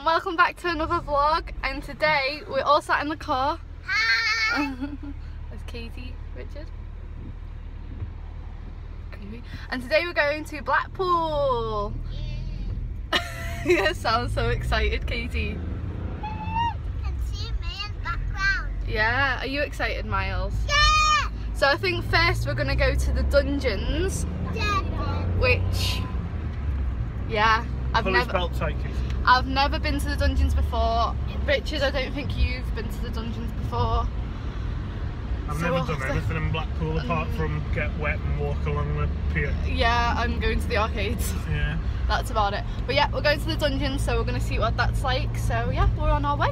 everyone, welcome back to another vlog, and today we're all sat in the car. Hi! There's Katie, Richard. And today we're going to Blackpool! Yeah. You sound so excited, Katie. I can see me in the background. Yeah, are you excited, Miles? Yeah! So I think first we're going to go to the dungeons. Yeah. Which, yeah. I've never been to the dungeons before. Richard, I don't think you've been to the dungeons before. I've never done anything in Blackpool apart from get wet and walk along the pier. Yeah, I'm going to the arcades. Yeah. That's about it. But yeah, we're going to the dungeons, so we're going to see what that's like. So yeah, we're on our way.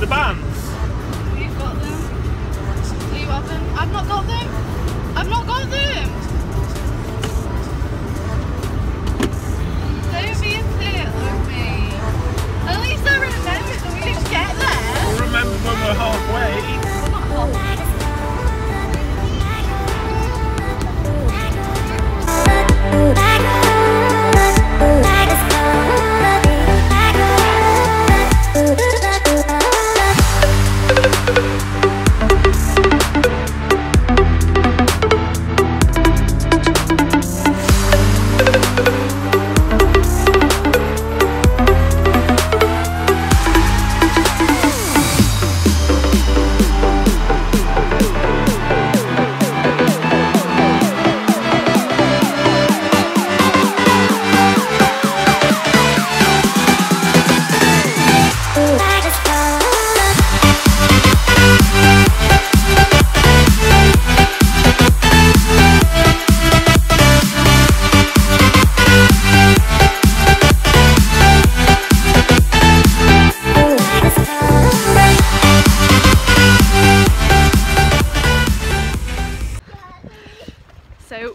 The bands. You've got them. Do you have them? I've not got them. I've not got them. Don't be a bit like me. At least I remember that we didn't get there. I remember when we're halfway. We're not halfway.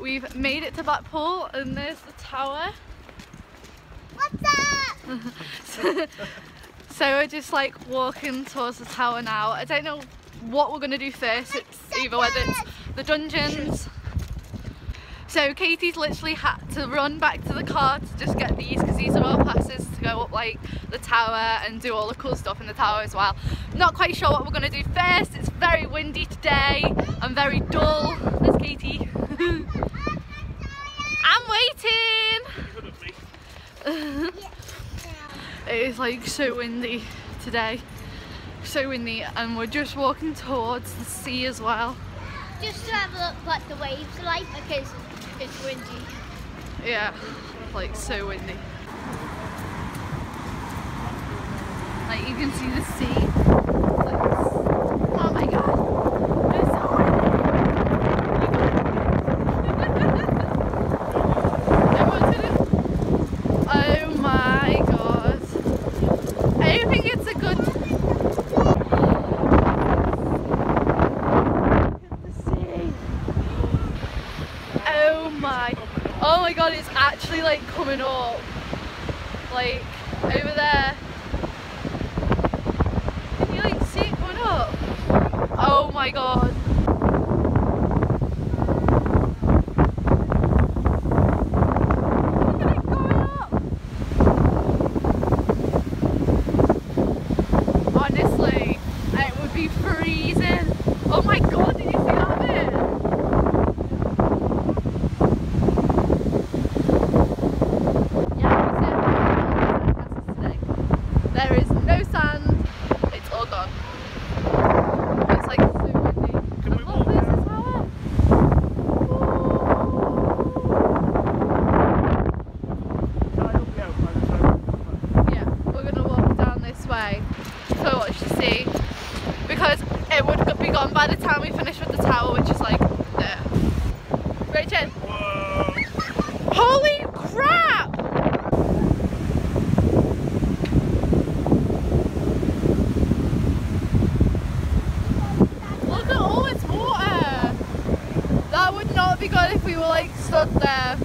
We've made it to Blackpool, and there's the tower. What's up? So we're just like walking towards the tower now. I don't know what we're going to do first. Whether it's the dungeons. So Katie's literally had to run back to the car to just get these, because these are our passes to go up like the tower and do all the cool stuff in the tower as well. Not quite sure what we're going to do first. It's very windy today and very dull. There's Katie. I'm waiting! It is like so windy today. So windy, and we're just walking towards the sea as well. Just to have a look what the waves are like, because it's windy. Yeah, like so windy. Like you can see the sea. Oh my god. Oh my god, it's actually like coming up, like over there. Can you like see it coming up? Oh my god. There is no sand. tower, which is like there. Ready, Jen? Whoa. Holy crap! Look at all this water! That would not be good if we were like stood there.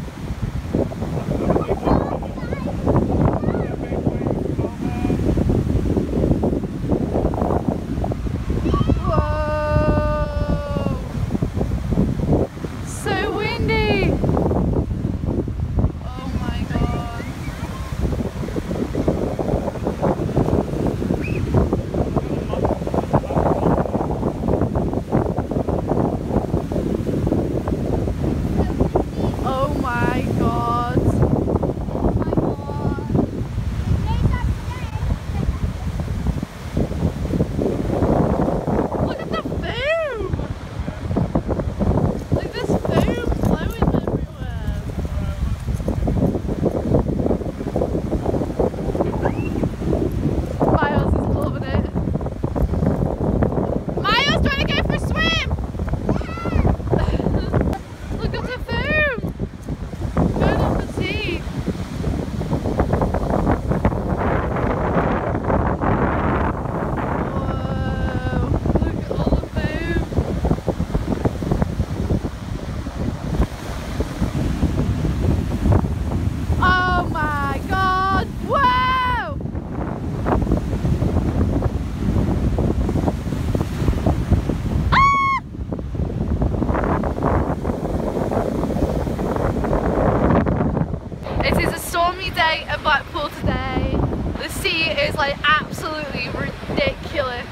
At Blackpool today, the sea is like absolutely ridiculous.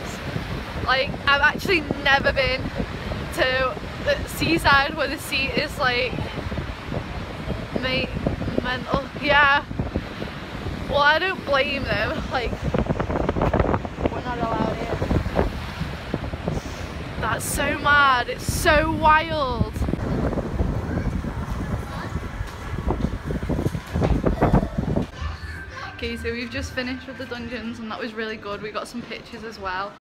Like, I've actually never been to the seaside where the sea is like mental. Yeah, well, I don't blame them, like we're not allowed here. That's so mad, it's so wild. Okay, so we've just finished with the dungeons and that was really good. We got some pictures as well.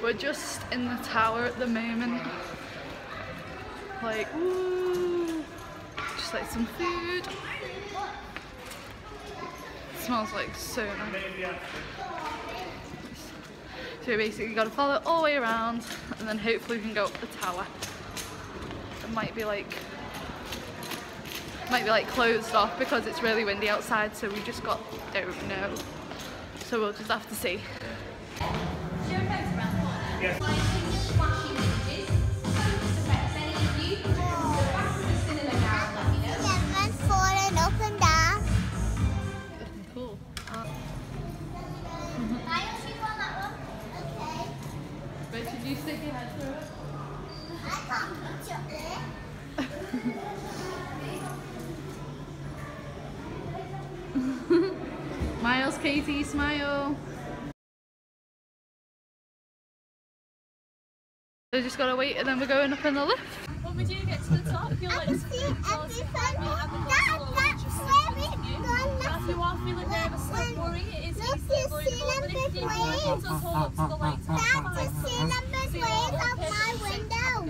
We're just in the tower at the moment. Like, ooh, just like some food. It smells like so nice. So we basically got to follow all the way around and then hopefully we can go up the tower. It might be like closed off because it's really windy outside, so we just don't know. So we'll just have to see. Yes. Did you stick your head through it? I can't put your ear. Miles, Katie, smile. So just gotta wait and then we're going up in the lift. When we do get to the top, you'll like see everything. That's why I'm feeling nervous, don't worry, it is easy to see them this way. That's the sea number.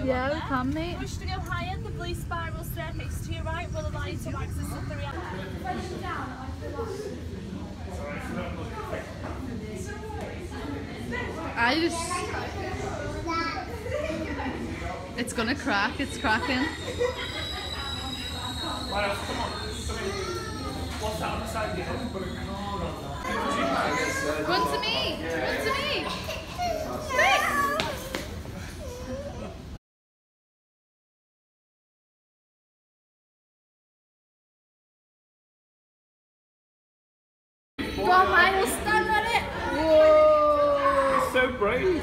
Yeah, we can, mate. Push to go higher, the blue spiral staircase to your right will allow you to access the 3 hours. It's gonna crack, it's cracking. Run to me! Run to me! I will stand on it! Whoa! So brave!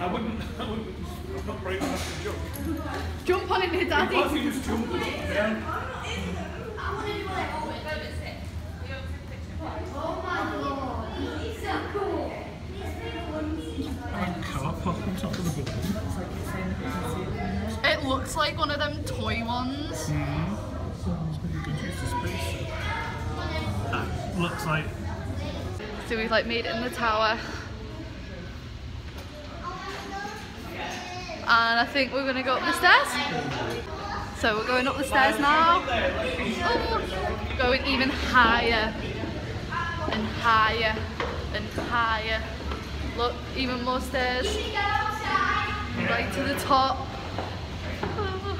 I'm not brave enough to jump. Jump on it, here, Daddy! Why don't you just jump on it? I want to do my own. Oh my god! He's so cool! I can't pop on top of the building. It looks like one of them toy ones. Mm-hmm. Someone's going to get used to space. looks like. So we've like made it in the tower. And I think we're gonna go up the stairs. So we're going up the stairs now. Oh, going even higher and higher and higher. Look, even more stairs. Right to the top. Oh,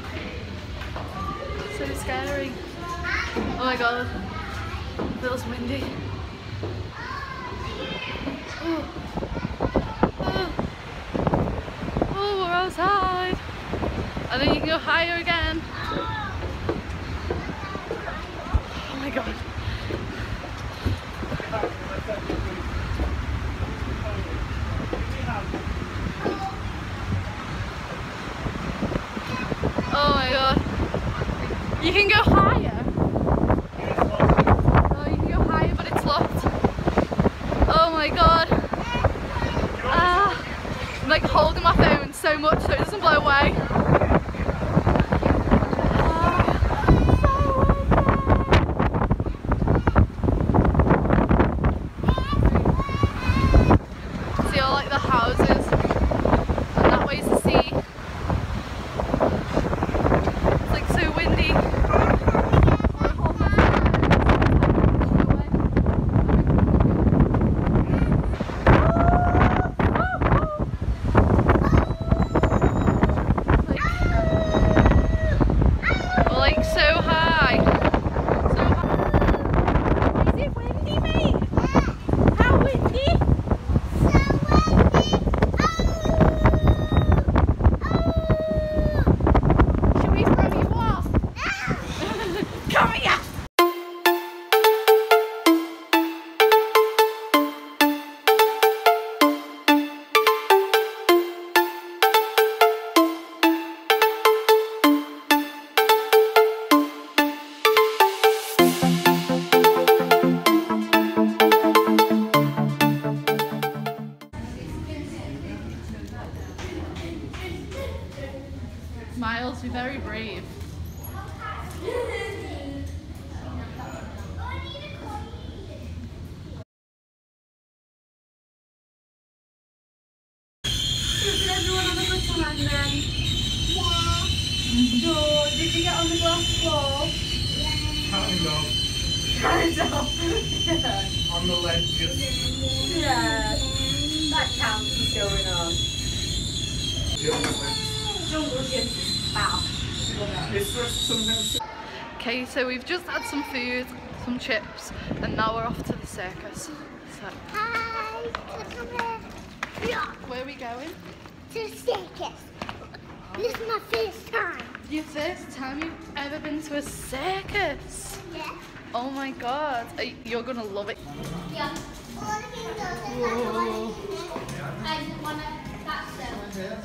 so scary. Oh my god, it feels windy. Oh, oh. Oh, we're outside. And then you can go higher again. Oh my god. Oh my god. You can go higher. Oh, you can go higher, but it's locked. Oh my god. I'm like holding my phone so much so it doesn't blow away. Miles, you're very brave. Did you get on the glass wall? Kind of. On the ledge, just. Yeah. That counts as going on. Jungle gym. Wow. Okay, so we've just had some food, some chips, and now we're off to the circus. So. Hi, where are we going? To the circus. This is my first time. Your first time you've ever been to a circus? Yeah. Oh my god, you're gonna love it. Yeah. All the things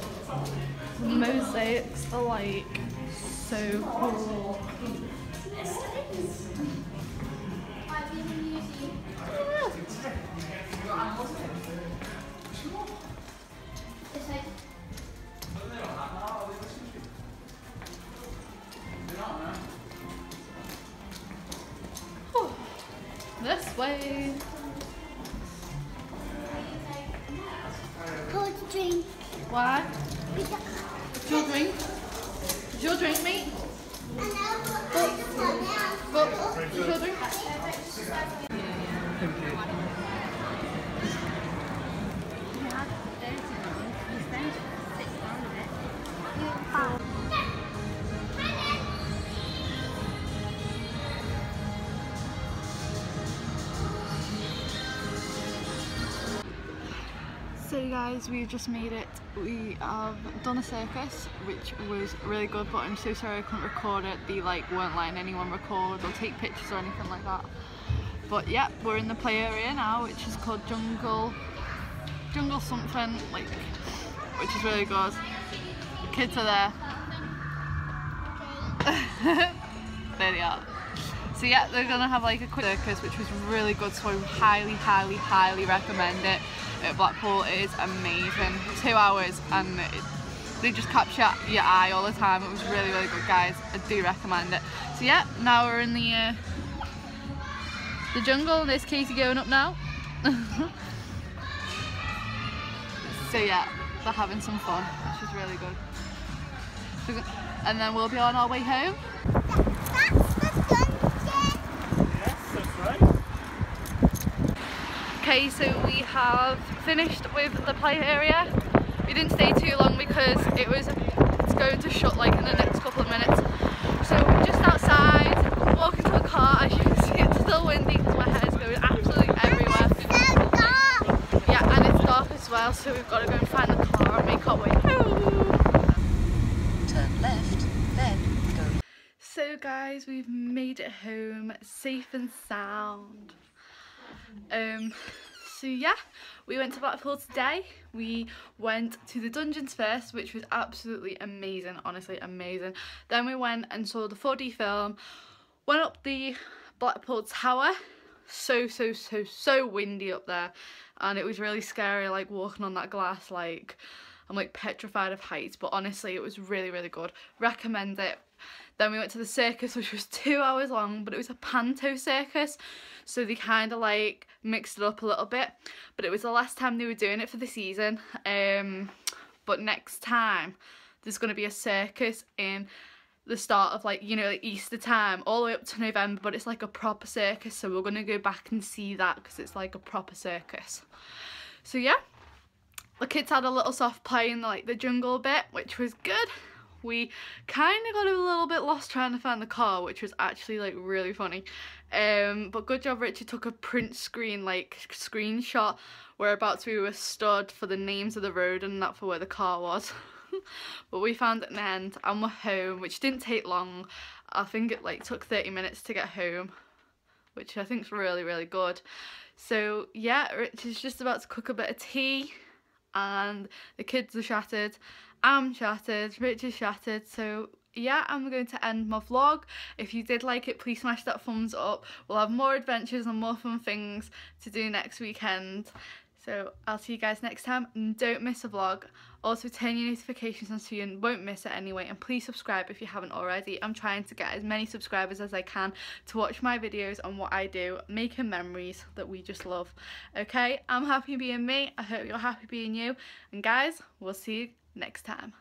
mosaics are like so cool. This way. Cold drink. Why? Did you drink me? But did you drink? So guys, we've just made it. We have done a circus, which was really good, but I'm so sorry I couldn't record it. They like weren't letting anyone record or take pictures or anything like that. But yeah, we're in the play area now, which is called Jungle something, like, which is really good. The kids are there. There they are. So yeah, they're gonna have like a quick circus, which was really good, so I highly recommend it. At Blackpool, it is amazing. 2 hours and they just capture your eye all the time. It was really good, guys. I do recommend it. So yeah, now we're in the the jungle, and there's Katie going up now. So yeah, they're having some fun, which is really good. And then we'll be on our way home. Okay, so we have finished with the play area. We didn't stay too long because it's going to shut like in the next couple of minutes. So we're just outside, walking to the car. As you can see, it's still windy because my hair is going absolutely everywhere. It's dark. Yeah, and it's dark as well, so we've got to go and find the car and make our way home. Turn left, then go. So guys, we've made it home safe and sound. So yeah, we went to Blackpool today. We went to the dungeons first, which was absolutely amazing, honestly amazing. Then we went and saw the 4D film, went up the Blackpool Tower. So windy up there, and it was really scary, like walking on that glass. Like, I'm like petrified of heights, but honestly it was really good. Recommend it. Then we went to the circus, which was 2 hours long, but it was a panto circus, so they kind of like mixed it up a little bit, but it was the last time they were doing it for the season. But next time there's going to be a circus in the start of, like, you know, like Easter time all the way up to November, but it's like a proper circus, so we're going to go back and see that because it's like a proper circus. So yeah, the kids had a little soft play in like the jungle bit, which was good. We kind of got a little bit lost trying to find the car, which was actually like really funny. But good job Richard took a print screen, like screenshot whereabouts we were stood for the names of the road and that for where the car was. But we found it in the end and we're home, which didn't take long. I think it like took 30 minutes to get home, which I think is really good. So yeah, Richard's just about to cook a bit of tea, and the kids are shattered, I'm shattered, Richard's shattered. So yeah, I'm going to end my vlog. If you did like it, please smash that thumbs up. We'll have more adventures and more fun things to do next weekend, so I'll see you guys next time, and don't miss a vlog. Also turn your notifications on so you won't miss it anyway, and please subscribe if you haven't already. I'm trying to get as many subscribers as I can to watch my videos and what I do, making memories that we just love. Okay, I'm happy being me, I hope you're happy being you, and guys, we'll see you next time.